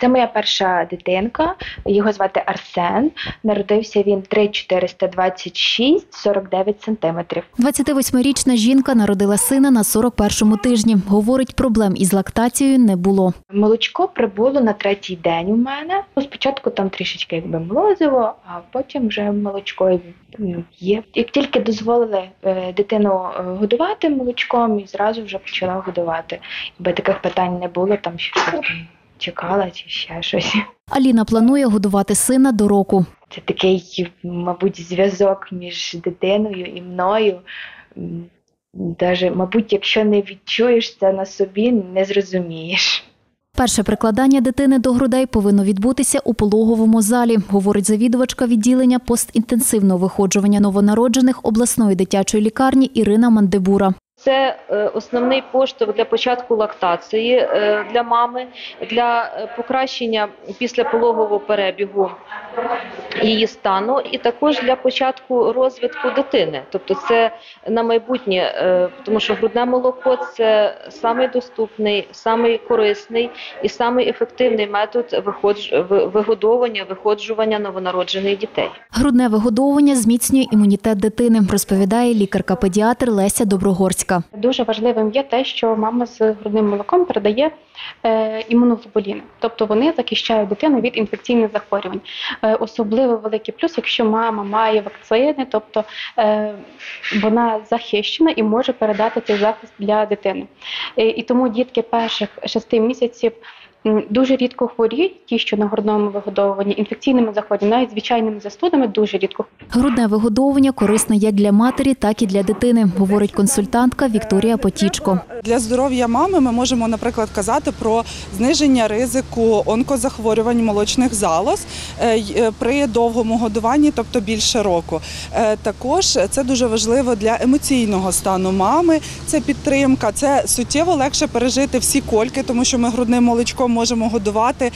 Це моя перша дитинка, його звати Арсен. Народився він 3,426,49 сантиметрів. 28-річна жінка народила сина на 41-му тижні. Говорить, проблем із лактацією не було. Молочко прибуло на третій день у мене. Спочатку там трішечки якби молозиво, а потім вже молочко є. Як тільки дозволили дитину годувати молочком, і зразу вже почала годувати. Якби таких питань не було, там щось чекала чи ще щось. Аліна планує годувати сина до року. Це такий, мабуть, зв'язок між дитиною і мною. Даже, мабуть, якщо не відчуєш це на собі, не зрозумієш. Перше прикладання дитини до грудей повинно відбутися у пологовому залі, говорить завідувачка відділення постінтенсивного виходжування новонароджених обласної дитячої лікарні Ірина Мандебура. Це основний поштовх для початку лактації для мами, для покращення післяпологового перебігу її стану і також для початку розвитку дитини. Тобто це на майбутнє, тому що грудне молоко – це самий доступний, самий корисний і самий ефективний метод вигодовування, виходжування новонароджених дітей. Грудне вигодовування зміцнює імунітет дитини, розповідає лікарка-педіатр Леся Доброгорська. Дуже важливим є те, що мама з грудним молоком передає імуноглобуліни. Тобто вони захищають дитину від інфекційних захворювань. Особливо великий плюс, якщо мама має вакцини, тобто вона захищена і може передати цей захист для дитини. І тому дітки перших 6 місяців дуже рідко хворіють, ті, що на грудному вигодовуванні, інфекційними захворюваннями, навіть звичайними застудами дуже рідко. Грудне вигодовування корисне як для матері, так і для дитини, говорить консультантка Вікторія Потічко. Для здоров'я мами ми можемо, наприклад, казати про зниження ризику онкозахворювань молочних залоз при довгому годуванні, тобто більше року. Також це дуже важливо для емоційного стану мами, це підтримка, це суттєво легше пережити всі кольки, тому що ми грудним молочком можемо годувати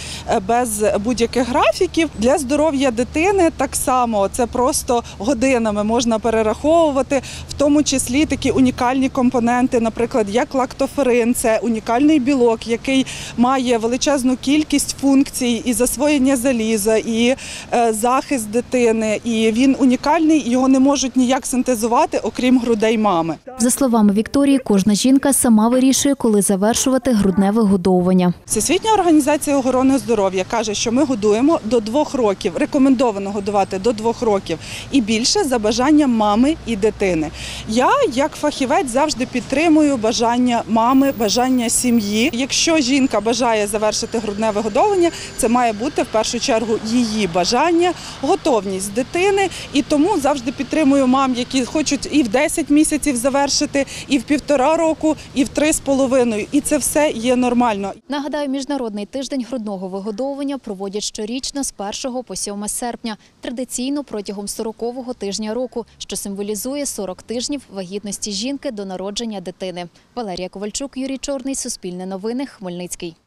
без будь-яких графіків. Для здоров'я дитини так само, це просто годинами можна перераховувати, в тому числі такі унікальні компоненти, наприклад, як лактоферин, це унікальний білок, який має величезну кількість функцій і засвоєння заліза, і захист дитини, і він унікальний, його не можуть ніяк синтезувати, окрім грудей мами. За словами Вікторії, кожна жінка сама вирішує, коли завершувати грудне вигодовування. Світня організація охорони здоров'я каже, що ми годуємо до 2 років, рекомендовано годувати до 2 років і більше за бажанням мами і дитини. Я, як фахівець, завжди підтримую бажання мами, бажання сім'ї. Якщо жінка бажає завершити грудне вигодовування, це має бути в першу чергу її бажання, готовність дитини. І тому завжди підтримую мам, які хочуть і в 10 місяців завершити, і в 1,5 року, і в 3,5. І це все є нормально. Нагадаю, Міжнародний тиждень грудного вигодовування проводять щорічно з 1 по 7 серпня, традиційно протягом 40-го тижня року, що символізує 40 тижнів вагітності жінки до народження дитини. Валерія Ковальчук, Юрій Чорний, Суспільне новини, Хмельницький.